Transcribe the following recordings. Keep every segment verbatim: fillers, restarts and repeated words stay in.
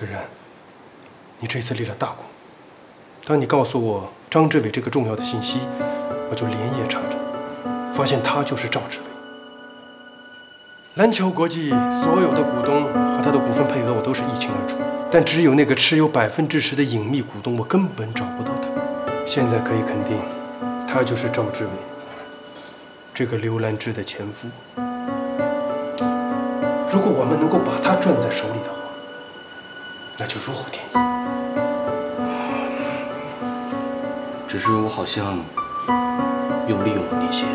虽然你这次立了大功，当你告诉我张志伟这个重要的信息，我就连夜查找，发现他就是赵志伟。蓝桥国际所有的股东和他的股份配额我都是一清二楚，但只有那个持有百分之十的隐秘股东，我根本找不到他。现在可以肯定，他就是赵志伟，这个刘兰芝的前夫。如果我们能够把他攥在手里的话，那就如虎添翼。只是我好像又利用了你些。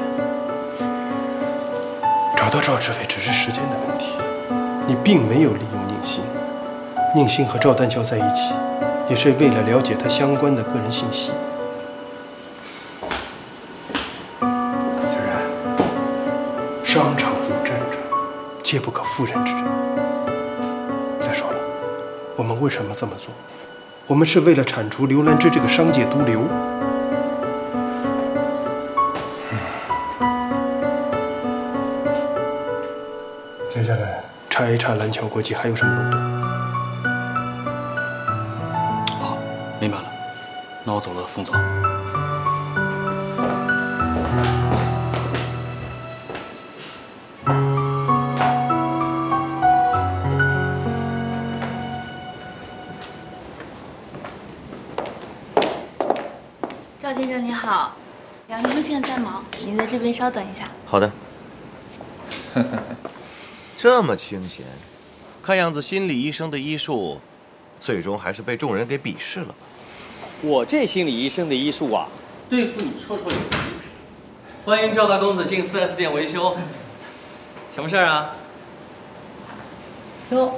找到赵志伟只是时间的问题，你并没有利用宁心。宁心和赵丹桥在一起，也是为了了解他相关的个人信息。 商场如战场，皆不可妇人之仁。再说了，我们为什么这么做？我们是为了铲除刘兰芝这个商界毒瘤。嗯、接下来查一查蓝桥国际还有什么漏洞。好，明白了。那我走了，冯总。 您在这边稍等一下。好的。这么清闲，看样子心理医生的医术，最终还是被众人给鄙视了。我这心理医生的医术啊，对付你绰绰有余。欢迎赵大公子进 四 S 店维修，什么事儿啊？哟，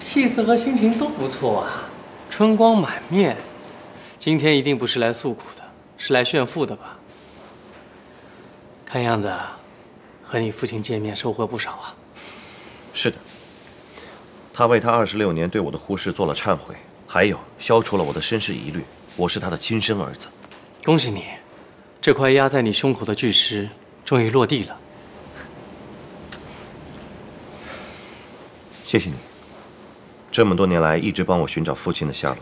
气色和心情都不错啊，春光满面。今天一定不是来诉苦的。 是来炫富的吧？看样子和你父亲见面收获不少啊。是的，他为他二十六年对我的忽视做了忏悔，还有消除了我的身世疑虑。我是他的亲生儿子。恭喜你，这块压在你胸口的巨石终于落地了。谢谢你，这么多年来一直帮我寻找父亲的下落。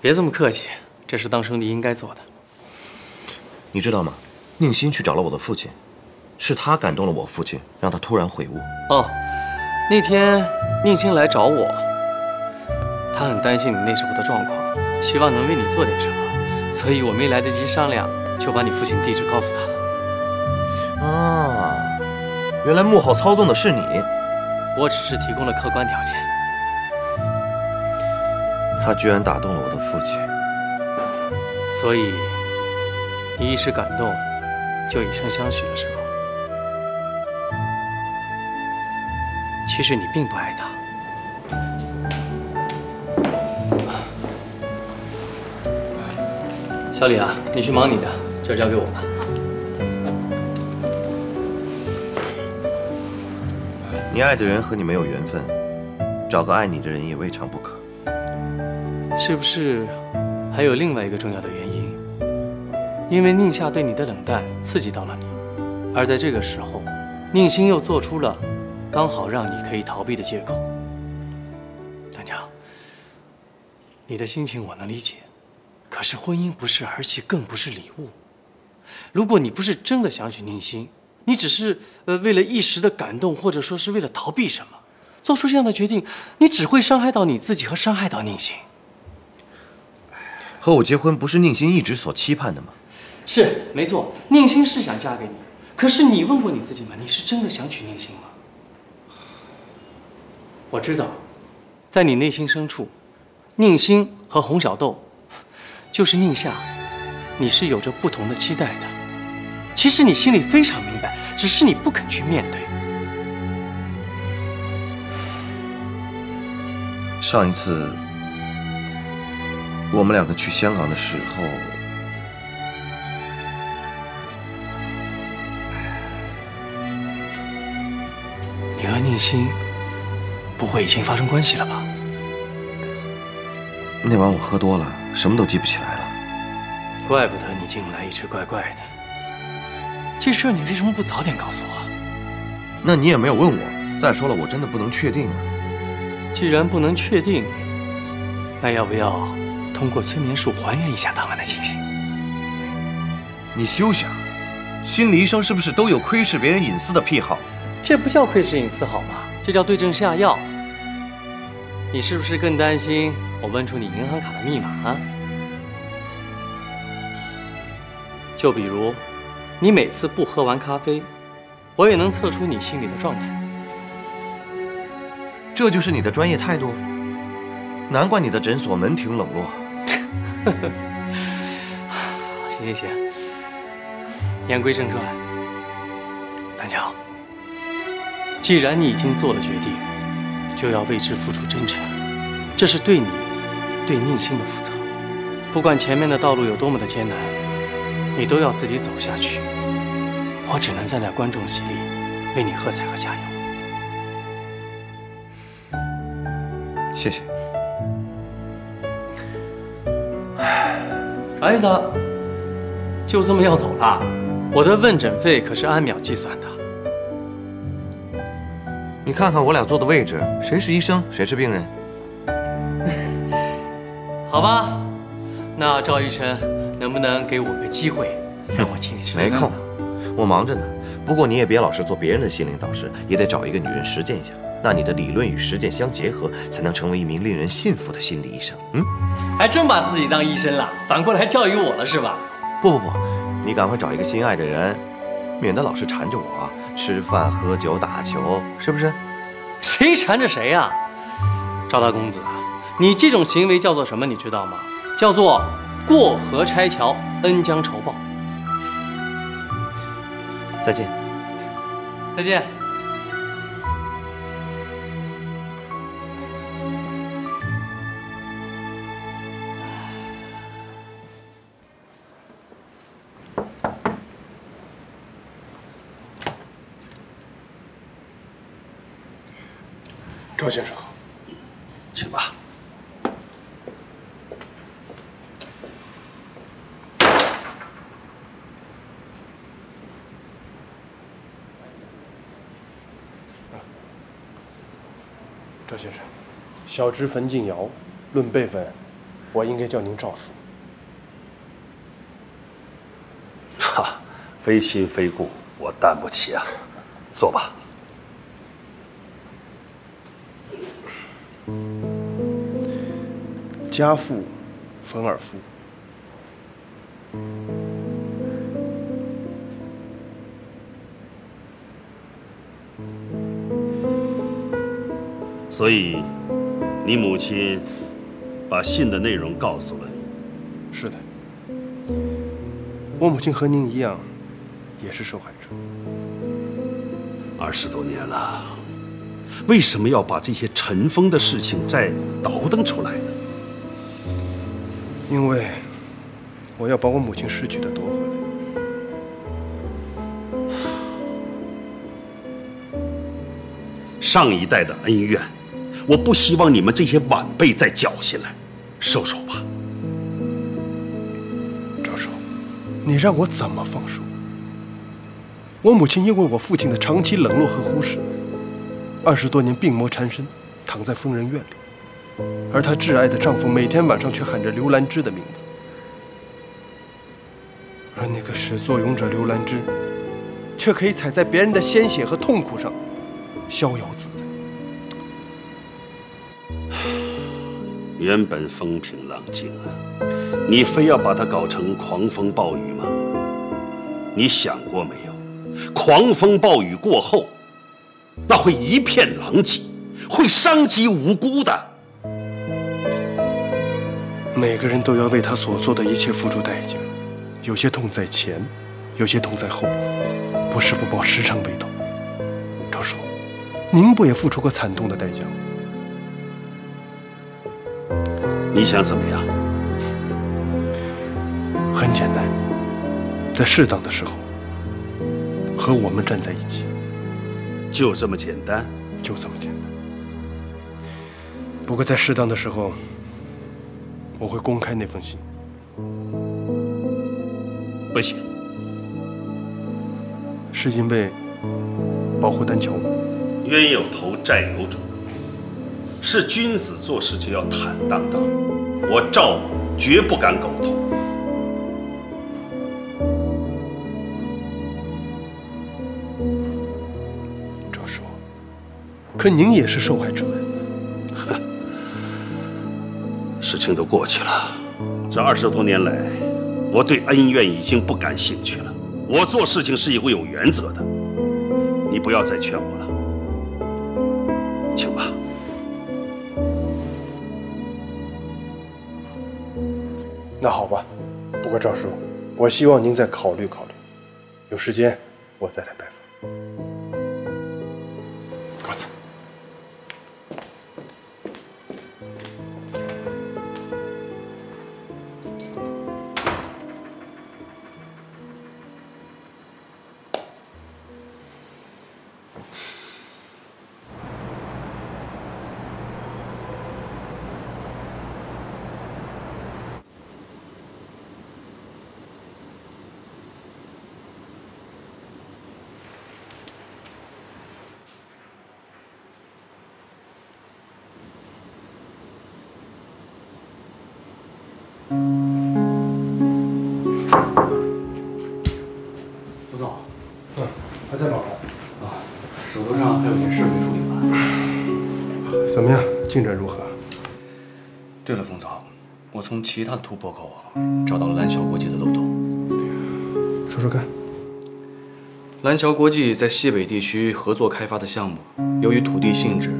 别这么客气，这是当兄弟应该做的。 你知道吗？宁心去找了我的父亲，是他感动了我父亲，让他突然悔悟。哦，那天宁心来找我，他很担心你那时候的状况，希望能为你做点什么，所以我没来得及商量，就把你父亲地址告诉他了。啊，原来幕后操纵的是你，我只是提供了客观条件。他居然打动了我的父亲，所以。 你一时感动，就以身相许了，是吗？其实你并不爱他。小李啊，你去忙你的，这交给我吧。你爱的人和你没有缘分，找个爱你的人也未尝不可。是不是还有另外一个重要的原因？ 因为宁夏对你的冷淡刺激到了你，而在这个时候，宁心又做出了刚好让你可以逃避的借口。丹桥，你的心情我能理解，可是婚姻不是儿戏，更不是礼物。如果你不是真的想娶宁心，你只是呃为了一时的感动，或者说是为了逃避什么，做出这样的决定，你只会伤害到你自己和伤害到宁心。和我结婚不是宁心一直所期盼的吗？ 是，没错，宁心是想嫁给你，可是你问过你自己吗？你是真的想娶宁心吗？我知道，在你内心深处，宁心和洪小豆，就是宁夏，你是有着不同的期待的。其实你心里非常明白，只是你不肯去面对。上一次我们两个去香港的时候。 你和宁心不会已经发生关系了吧？那晚我喝多了，什么都记不起来了。怪不得你进来一直怪怪的。这事儿你为什么不早点告诉我？那你也没有问我。再说了，我真的不能确定啊。既然不能确定，那要不要通过催眠术还原一下当晚的情形？你休想！心理医生是不是都有窥视别人隐私的癖好？这不叫窥视隐私好吗？这叫对症下药。你是不是更担心我问出你银行卡的密码啊？就比如，你每次不喝完咖啡，我也能测出你心里的状态。 这就是你的专业态度，难怪你的诊所门庭冷落。行行行，言归正传，南乔，既然你已经做了决定，就要为之付出真诚，这是对你、对宁心的负责。不管前面的道路有多么的艰难，你都要自己走下去。我只能站在观众席里为你喝彩和加油。 谢谢。啥意思啊？就这么要走了？我的问诊费可是按秒计算的。你看看我俩坐的位置，谁是医生，谁是病人？好吧，那赵医生，能不能给我个机会，让我请你吃饭？没空，我忙着呢。不过你也别老是做别人的心灵导师，也得找一个女人实践一下。 那你的理论与实践相结合，才能成为一名令人信服的心理医生。嗯，还真把自己当医生了，反过来教育我了是吧？不不不，你赶快找一个心爱的人，免得老是缠着我，吃饭、喝酒、打球，是不是？谁缠着谁呀、啊？赵大公子啊，你这种行为叫做什么？你知道吗？叫做过河拆桥，恩将仇报。再见。再见。 赵先生好，请吧。赵先生，小侄冯敬尧，论辈分，我应该叫您赵叔。哈，非亲非故，我担不起啊。坐吧。 家父冯尔夫，所以你母亲把信的内容告诉了你。是的，我母亲和您一样，也是受害者。二十多年了，为什么要把这些尘封的事情再倒腾出来呢？ 因为我要把我母亲失去的夺回来。上一代的恩怨，我不希望你们这些晚辈再搅进来，收手吧。赵叔，你让我怎么放手？我母亲因为我父亲的长期冷落和忽视，二十多年病魔缠身，躺在疯人院里。 而她挚爱的丈夫每天晚上却喊着刘兰芝的名字，而那个始作俑者刘兰芝，却可以踩在别人的鲜血和痛苦上，逍遥自在。原本风平浪静啊，你非要把它搞成狂风暴雨吗？你想过没有？狂风暴雨过后，那会一片狼藉，会伤及无辜的。 每个人都要为他所做的一切付出代价，有些痛在前，有些痛在后，不是不报，时常被动。赵叔，您不也付出过惨痛的代价吗？你想怎么样？很简单，在适当的时候和我们站在一起，就这么简单，就这么简单。不过在适当的时候。 我会公开那封信。不行，是因为保护丹桥。冤有头，债有主。是君子做事就要坦荡荡。我赵某绝不敢苟同。赵叔，可您也是受害者呀。哼，事情都过去了，这二十多年来，我对恩怨已经不感兴趣了。我做事情是一个有原则的，你不要再劝我了。 请吧。那好吧，不过赵叔，我希望您再考虑考虑，有时间我再来拜访。告辞。进展如何？对了，冯总，我从其他的突破口找到了蓝桥国际的漏洞。说说看。蓝桥国际在西北地区合作开发的项目，由于土地性质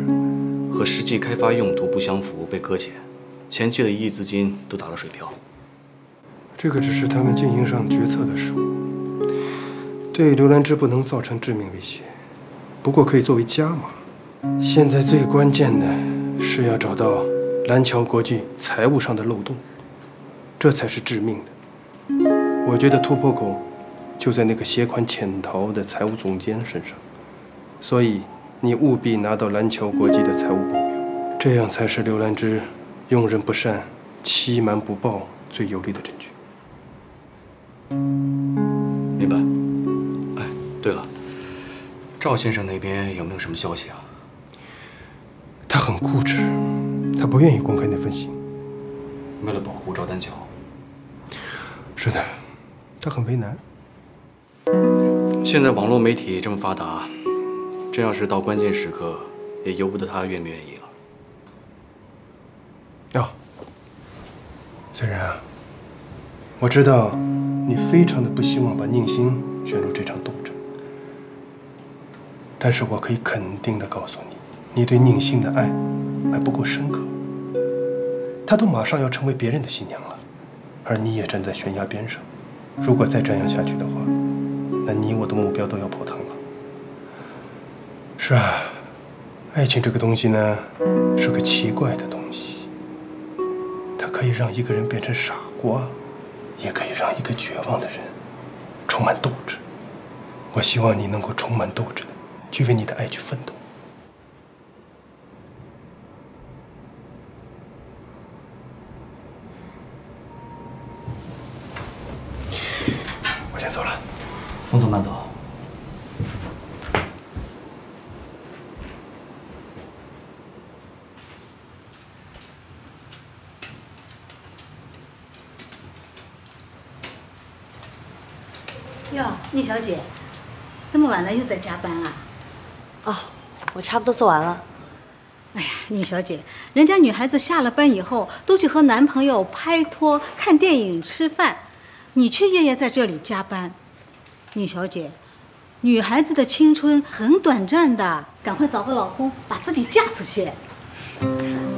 和实际开发用途不相符，被搁浅，前期的一亿资金都打了水漂。这个只是他们经营上决策的失误，对刘兰芝不能造成致命威胁，不过可以作为加码。现在最关键的。 是要找到蓝桥国际财务上的漏洞，这才是致命的。我觉得突破口就在那个携款潜逃的财务总监身上，所以你务必拿到蓝桥国际的财务报表，这样才是刘兰芝用人不善、欺瞒不报最有力的证据。明白。哎，对了，赵先生那边有没有什么消息啊？ 他很固执，他不愿意公开那份信。为了保护赵丹桥，是的，他很为难。现在网络媒体这么发达，真要是到关键时刻，也由不得他愿不愿意了。啊，虽然啊，我知道你非常的不希望把宁心卷入这场斗争，但是我可以肯定的告诉你。 你对宁心的爱还不够深刻，她都马上要成为别人的新娘了，而你也站在悬崖边上。如果再这样下去的话，那你我的目标都要泡汤了。是啊，爱情这个东西呢，是个奇怪的东西，它可以让一个人变成傻瓜，也可以让一个绝望的人充满斗志。我希望你能够充满斗志的，去为你的爱去奋斗。 冯总慢走。哟，宁小姐，这么晚了又在加班啊？哦，我差不多做完了。哎呀，宁小姐，人家女孩子下了班以后都去和男朋友拍拖、看电影、吃饭，你却夜夜在这里加班。 宁小姐，女孩子的青春很短暂的，赶快找个老公，把自己嫁出去。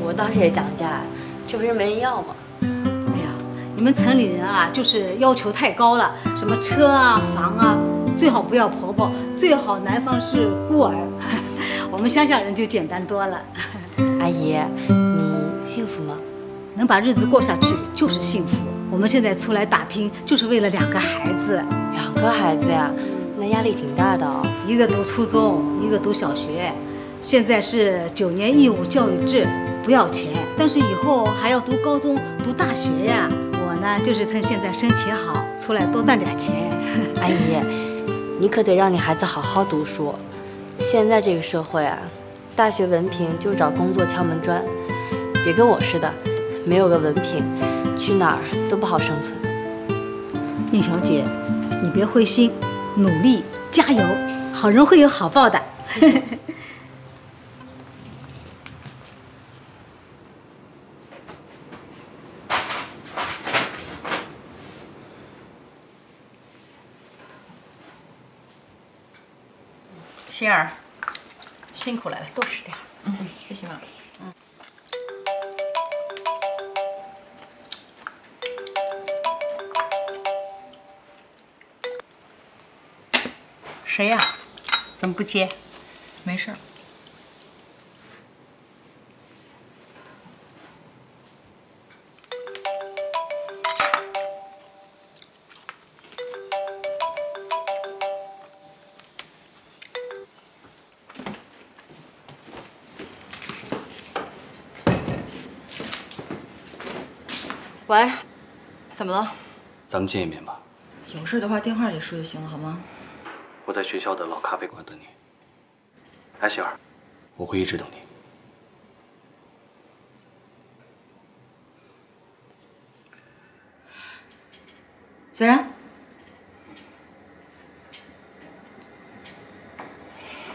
我倒是也想嫁，这不是没人要吗？哎呀，你们城里人啊，就是要求太高了，什么车啊、房啊，最好不要婆婆，最好男方是孤儿。我们乡下人就简单多了。阿姨，你幸福吗？能把日子过下去就是幸福。 我们现在出来打拼，就是为了两个孩子。两个孩子呀，那压力挺大的哦。一个读初中，一个读小学。现在是九年义务教育制，不要钱，但是以后还要读高中、读大学呀。我呢，就是趁现在身体好，出来多赚点钱。阿姨，你可得让你孩子好好读书。现在这个社会啊，大学文凭就找工作敲门砖，别跟我似的，没有个文凭，去哪儿都不好生存。宁小姐，你别灰心，努力加油，好人会有好报的。谢谢。心儿，辛苦来了，多吃点。嗯，谢谢妈妈。嗯。谁呀？怎么不接？没事。喂，怎么了？咱们见一面吧。有事的话，电话里说就行了，好吗？我在学校的老咖啡馆等你。哎，喜儿，我会一直等你。虽然，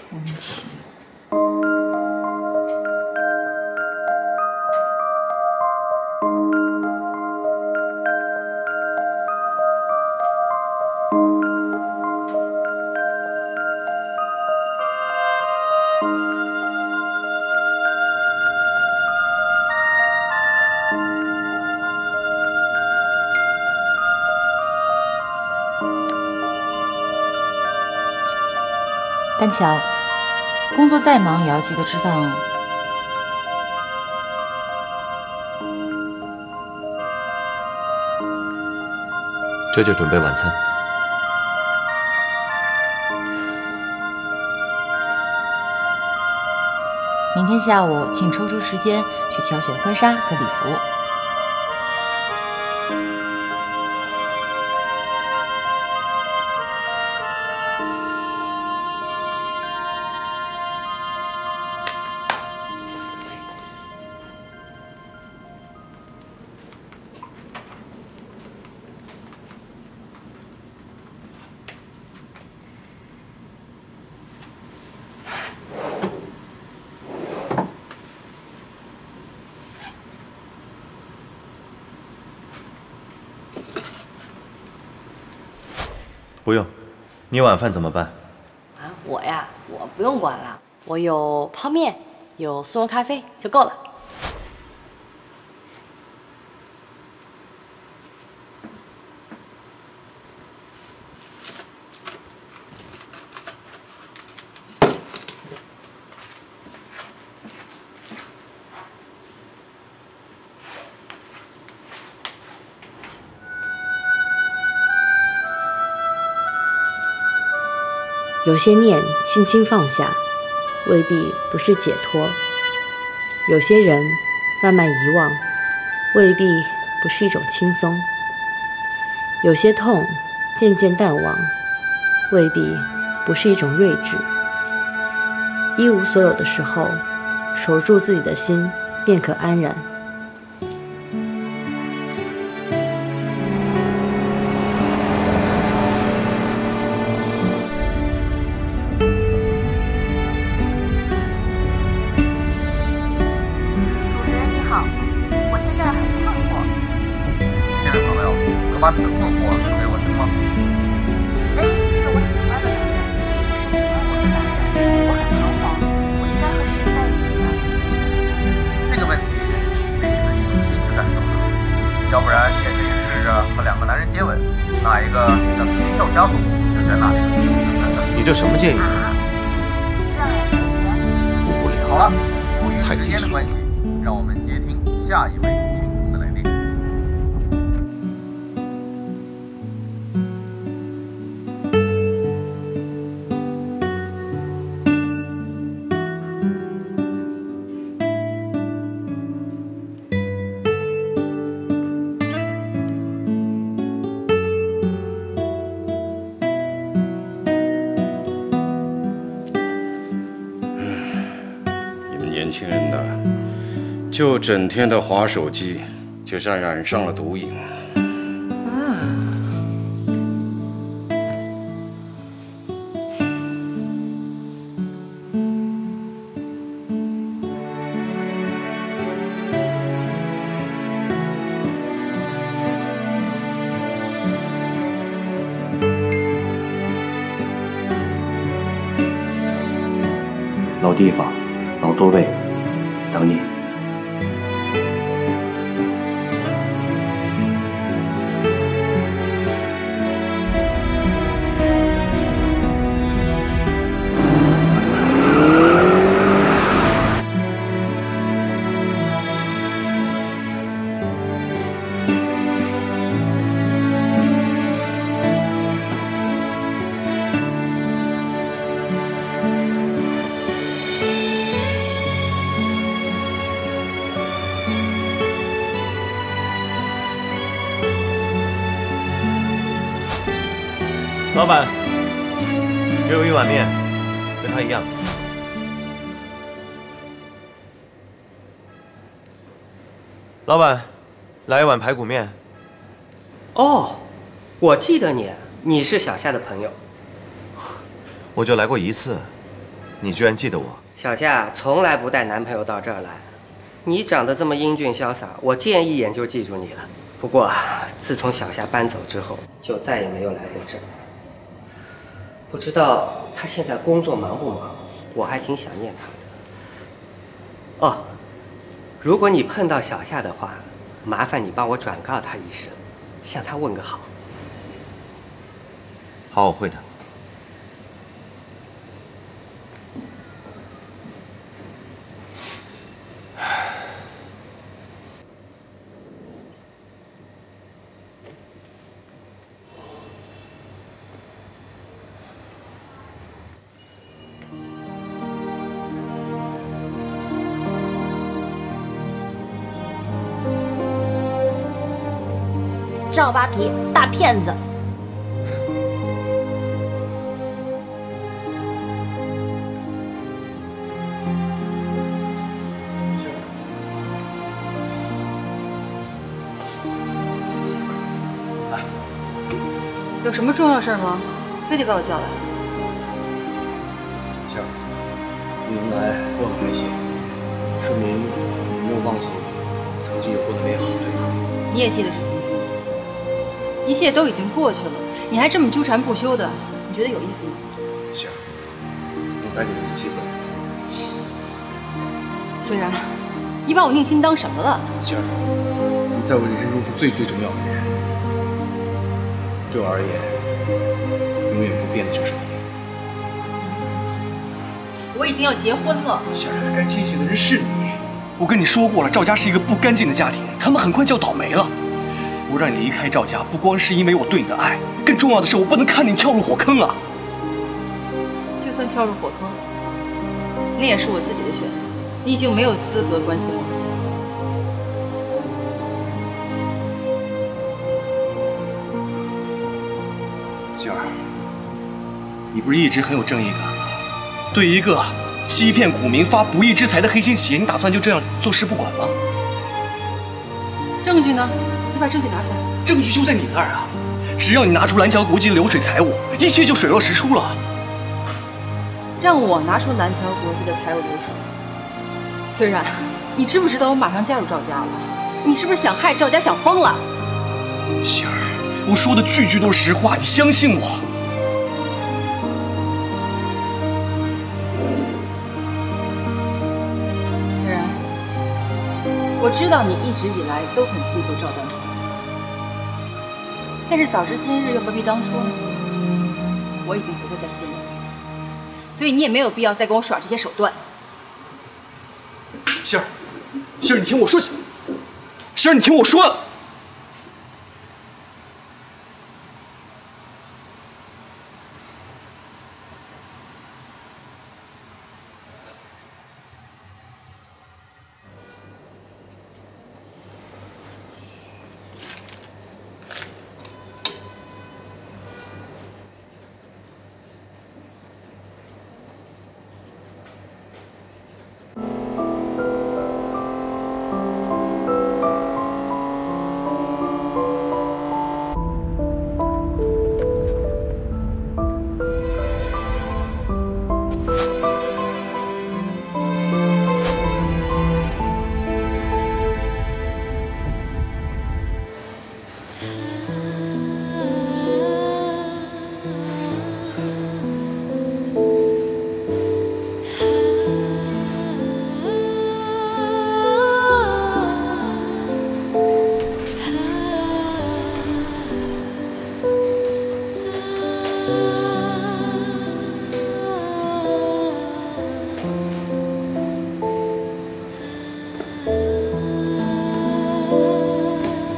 莫名其妙。 丹乔，工作再忙也要记得吃饭哦。这就准备晚餐。明天下午，请抽出时间去挑选婚纱和礼服。 不用，你晚饭怎么办？啊，我呀，我不用管了，我有泡面，有速溶咖啡就够了。有些念轻轻放下，未必不是解脱；有些人慢慢遗忘，未必不是一种轻松；有些痛渐渐淡忘，未必不是一种睿智。一无所有的时候，守住自己的心，便可安然。你们年轻人呐，就整天的划手机，就像染上了毒瘾。啊！老地方，老座位，等你。 老板，给我一碗面，跟他一样。老板，来一碗排骨面。哦，我记得你，你是小夏的朋友。我就来过一次，你居然记得我？小夏从来不带男朋友到这儿来。你长得这么英俊潇洒，我见一眼就记住你了。不过，自从小夏搬走之后，就再也没有来过这儿。 不知道他现在工作忙不忙，我还挺想念他的。哦，如果你碰到小夏的话，麻烦你帮我转告他一声，向他问个好。好，我会的。赵扒皮，大骗子！有什么重要事吗？非得把我叫来？夏儿，你能来，我很开心，说明你没有忘记曾经有过的美好，对吧？你也记得是曾经。 一切都已经过去了，你还这么纠缠不休的，你觉得有意思吗？行，我再给你一次机会。虽然，你把我宁心当什么了？行，你在我人生中是最最重要的人，对我而言，永远不变的就是你。我已经要结婚了。行，该清醒的人是你。我跟你说过了，赵家是一个不干净的家庭，他们很快就要倒霉了。 我让你离开赵家，不光是因为我对你的爱，更重要的是我不能看你跳入火坑啊！就算跳入火坑，那也是我自己的选择，你已经没有资格关心我了。娟儿，你不是一直很有正义感吗？对一个欺骗股民、发不义之财的黑心企业，你打算就这样坐视不管吗？证据呢？ 你把证据拿出来，证据就在你那儿啊！只要你拿出蓝桥国际的流水财务，一切就水落石出了。让我拿出蓝桥国际的财务流水，虽然你知不知道我马上嫁入赵家了？你是不是想害赵家想疯了？杏儿，我说的句句都是实话，你相信我。虽然我知道你一直以来都很嫉妒赵丹青。 但是早知今日，又何必当初呢？我已经不会再信任你，所以你也没有必要再跟我耍这些手段。杏儿，杏儿，你听我说，杏儿，你听我说。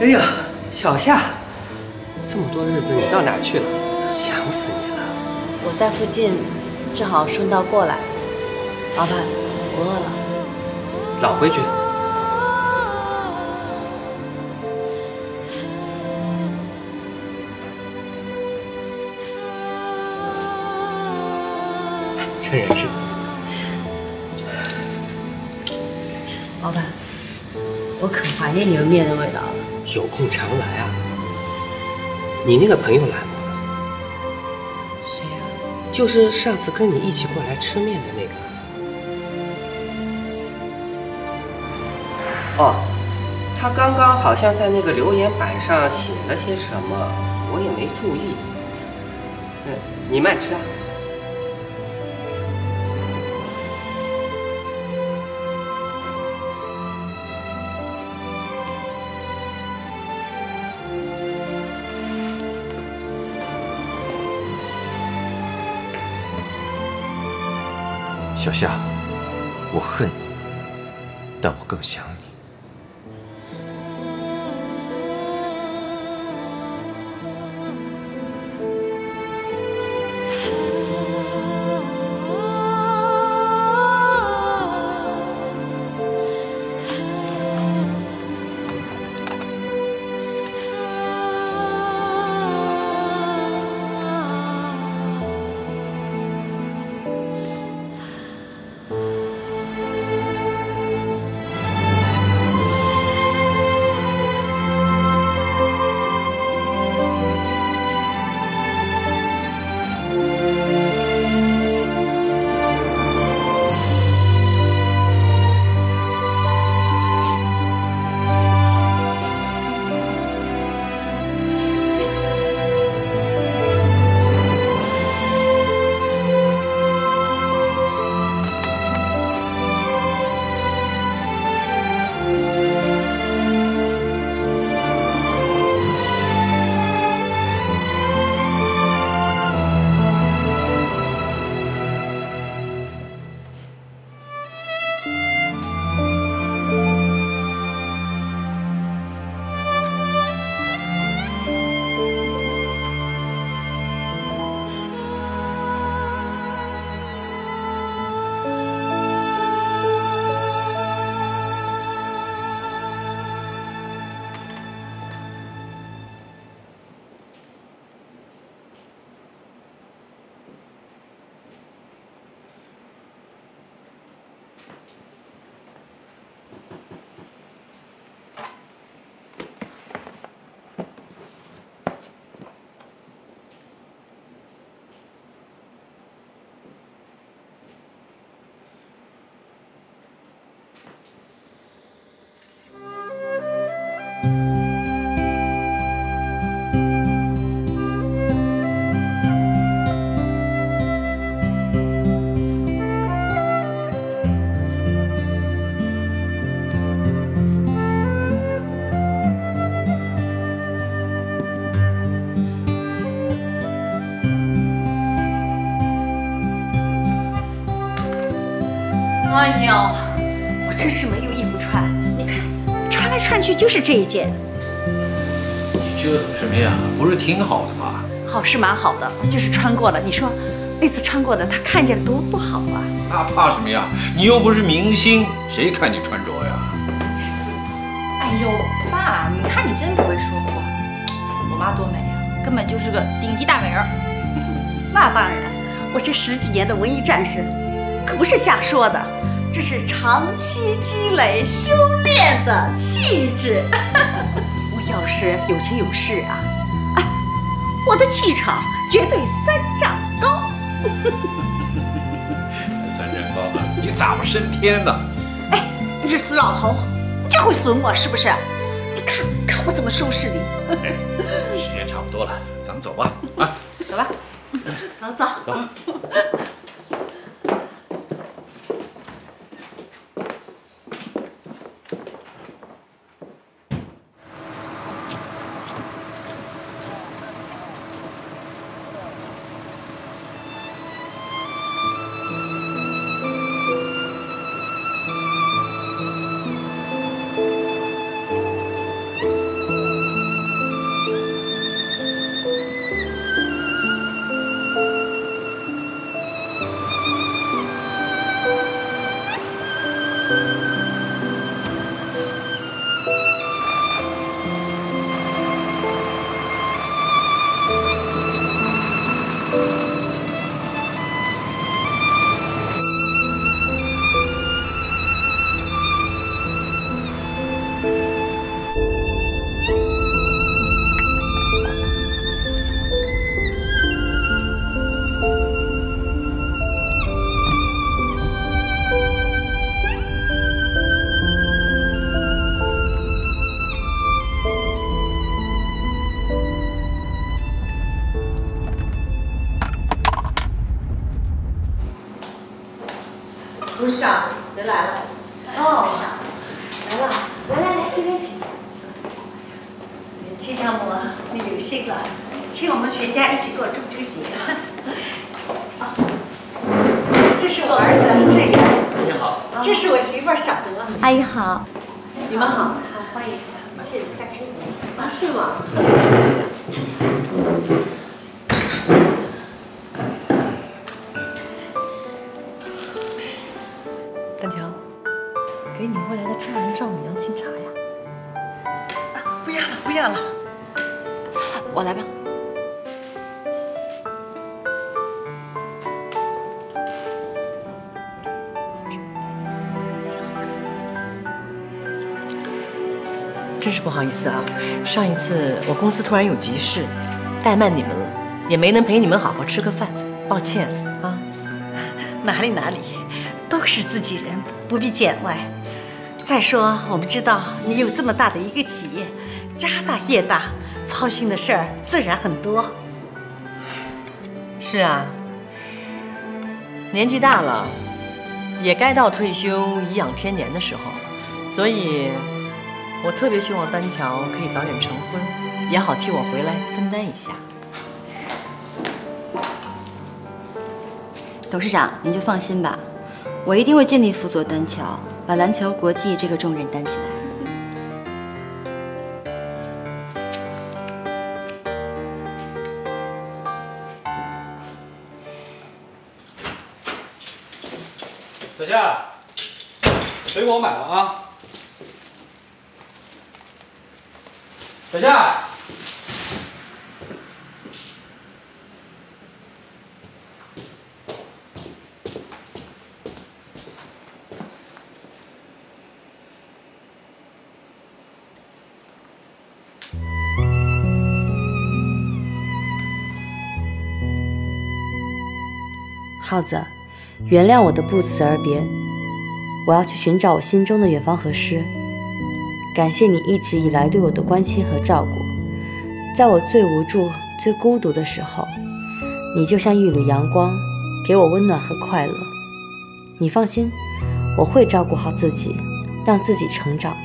哎呀，小夏，这么多日子你到哪儿去了？想死你了！我在附近，正好顺道过来。老板，我饿了。老规矩。 真人是，老板，我可怀念牛肉面的味道了。有空常来啊。你那个朋友来吗？谁呀？就是上次跟你一起过来吃面的那个。哦，他刚刚好像在那个留言板上写了些什么，我也没注意。嗯，你慢吃啊。 小夏，我恨你，但我更想你。哎呦，我真是没有衣服穿，你看，穿来穿去就是这一件。你折腾什么呀？不是挺好的吗？好是蛮好的，就是穿过了。你说，那次穿过的他看见了多不好啊！那怕什么呀？你又不是明星，谁看你穿着呀？哎呦，爸，你看你真不会说话。我妈多美啊，根本就是个顶级大美人。那当然，我这十几年的文艺战士，可不是瞎说的。 这是长期积累修炼的气质。我要是有钱有势啊，哎，我的气场绝对三丈高。三丈高了，你咋不升天呢？哎，你这死老头，你就会损我是不是？你看看我怎么收拾你！哎，时间差不多了，咱们走吧。啊，走吧，走走走。哦，来了，来来来，这边请。齐强伯，你有幸了，请我们全家一起过中秋节。啊，这是我儿子志远。你好。这是我媳妇小德。阿姨好。你们好。好，欢迎。谢谢，再开一点。啊，是吗？是。 丹强，给你未来的丈人丈母娘敬茶呀！啊，不要了，不要了，我来吧。真是不好意思啊，上一次我公司突然有急事，怠慢你们了，也没能陪你们好好吃个饭，抱歉啊。哪里哪里。 都是自己人，不必见外。再说，我们知道你有这么大的一个企业，家大业大，操心的事儿自然很多。是啊，年纪大了，也该到退休颐养天年的时候了。所以，我特别希望丹乔可以早点成婚，也好替我回来分担一下。董事长，您就放心吧。 我一定会尽力辅佐丹乔，把蓝桥国际这个重任担起来。小夏，水果我买了啊。小夏，耗子，原谅我的不辞而别，我要去寻找我心中的远方和诗。感谢你一直以来对我的关心和照顾，在我最无助、最孤独的时候，你就像一缕阳光，给我温暖和快乐。你放心，我会照顾好自己，让自己成长。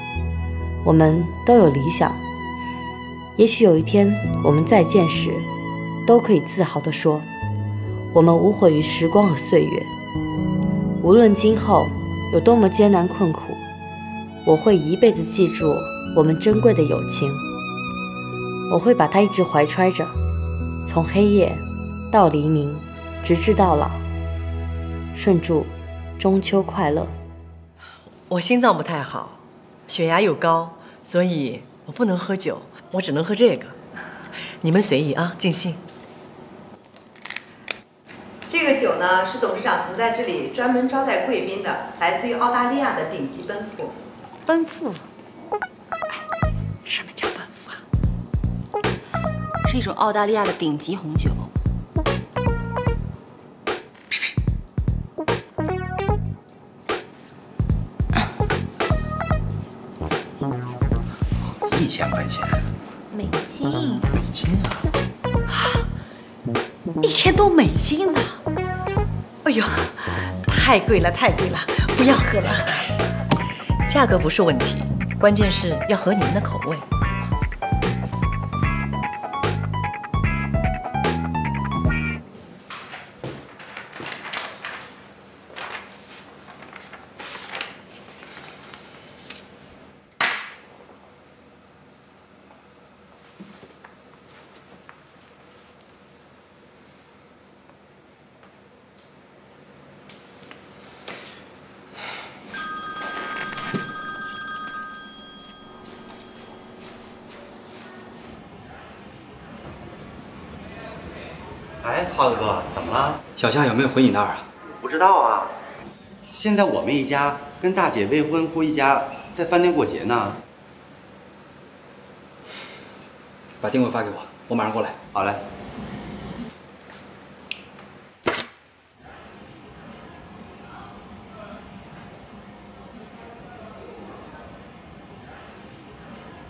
我们都有理想，也许有一天我们再见时，都可以自豪地说。 我们无悔于时光和岁月，无论今后有多么艰难困苦，我会一辈子记住我们珍贵的友情。我会把它一直怀揣着，从黑夜到黎明，直至到老。顺祝中秋快乐。我心脏不太好，血压又高，所以我不能喝酒，我只能喝这个。你们随意啊，尽兴。 这个酒呢，是董事长曾在这里专门招待贵宾的，来自于澳大利亚的顶级奔富。奔富？哎，什么叫奔富啊？是一种澳大利亚的顶级红酒。一千块钱？美金？美金啊！ 一千多美金呢！哎呦，太贵了，太贵了，不要喝了。价格不是问题，关键是要合你们的口味。哎，耗子哥，怎么了？小夏有没有回你那儿啊？不知道啊。现在我们一家跟大姐未婚夫一家在饭店过节呢。把定位发给我，我马上过来。好嘞。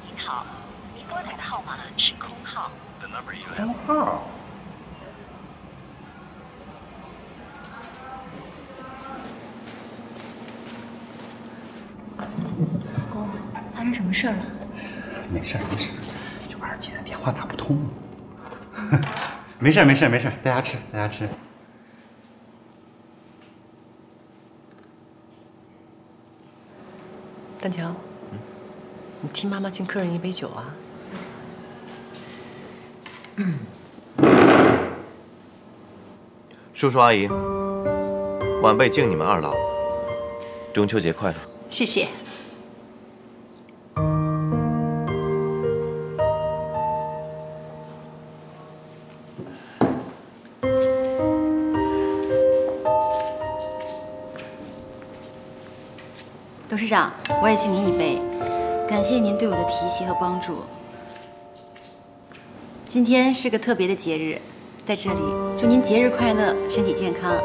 您好，您拨打的号码是空号。空号。哥，发生什么事儿了？没事没事，就二姐的电话打不通。没事没事没事，在家吃，在家吃。 丹强，你替妈妈敬客人一杯酒啊！叔叔阿姨，晚辈敬你们二老，中秋节快乐！谢谢。董事长，我也敬您一杯，感谢您对我的提携和帮助。今天是个特别的节日，在这里祝您节日快乐，身体健康。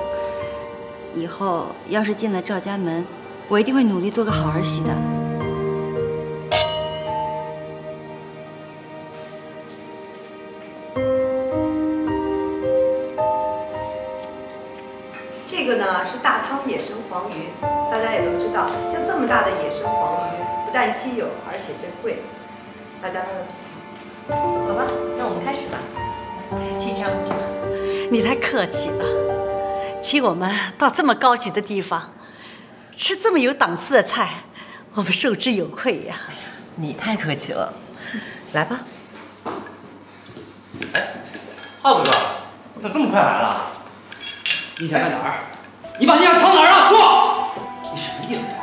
以后要是进了赵家门，我一定会努力做个好儿媳的。这个呢是大汤野生黄鱼。 大家也都知道，像这么大的野生黄鱼，不但稀有，而且珍贵。大家慢慢品尝。好吧，那我们开始吧。齐章，你太客气了，请我们到这么高级的地方，吃这么有档次的菜，我们受之有愧呀。哎呀，你太客气了。来吧。哎，浩哥，咋这么快来了？你想在哪儿？你把那样藏哪儿啊？说。 你什么意思呀？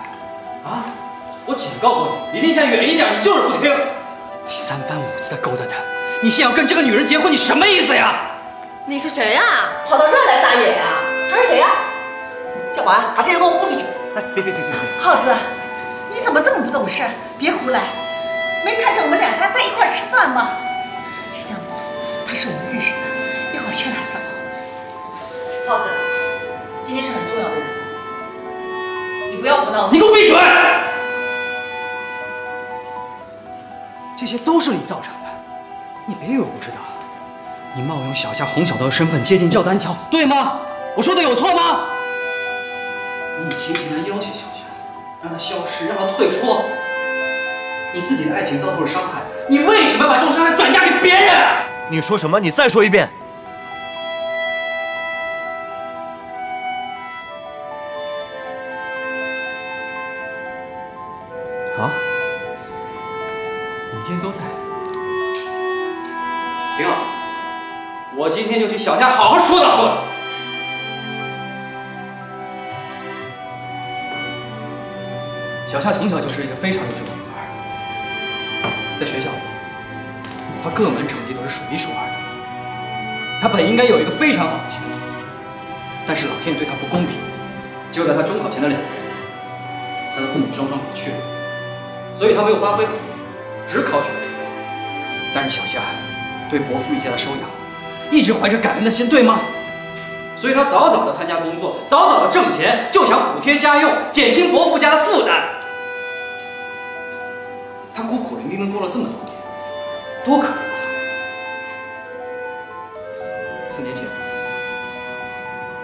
啊！我警告过你，离林夏远一点，你就是不听。你三番五次的勾搭她，你现在要跟这个女人结婚，你什么意思呀？你是谁呀？跑到这儿来撒野呀？他是谁呀？叫保安，把这人给我轰出去！哎，别别别别！耗子，你怎么这么不懂事？别胡来！没看见我们两家在一块吃饭吗？这张博，他是我们认识的，一会儿劝他走。耗子，今天是很重要的日子。 你不要胡闹！你给我闭嘴！这些都是你造成的，你别以为我不知道。你冒用小夏洪小刀的身份接近赵丹桥，对吗？我说的有错吗？你以前前的要挟小夏，让他消失，让他退出，你自己的爱情遭受了伤害，你为什么把这种伤害转嫁给别人？你说什么？你再说一遍。 好，你们今天都在。挺好，我今天就替小夏好好说道说道。小夏从小就是一个非常优秀的女孩，在学校，她各门成绩都是数一数二的。她本应该有一个非常好的前途，但是老天爷对她不公平，就在她中考前的两天，她的父母双双离去了。 所以他没有发挥好，只考取了中考。但是小夏对伯父一家的收养，一直怀着感恩的心，对吗？所以他早早的参加工作，早早的挣钱，就想补贴家用，减轻伯父家的负担。他孤苦伶仃的过了这么多年，多可怜的孩子！四年前，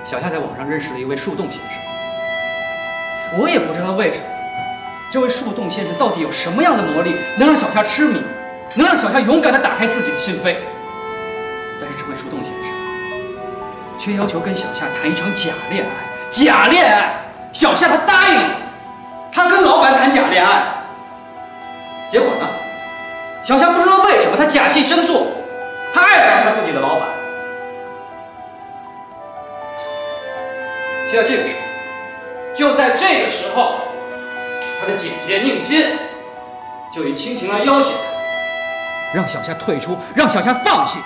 小夏在网上认识了一位树洞先生，我也不知道为什么。 这位树洞先生到底有什么样的魔力，能让小夏痴迷，能让小夏勇敢地打开自己的心扉？但是这位树洞先生却要求跟小夏谈一场假恋爱，假恋爱！小夏她答应了，她跟老板谈假恋爱，结果呢？小夏不知道为什么她假戏真做，她爱上了她自己的老板。就在这个时候，就在这个时候。 他的姐姐宁心就以亲情来要挟他，让小夏退出，让小夏放弃。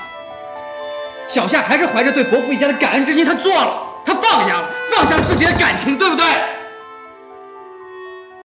小夏还是怀着对伯父一家的感恩之心，他做了，他放下了，放下了自己的感情，对不对？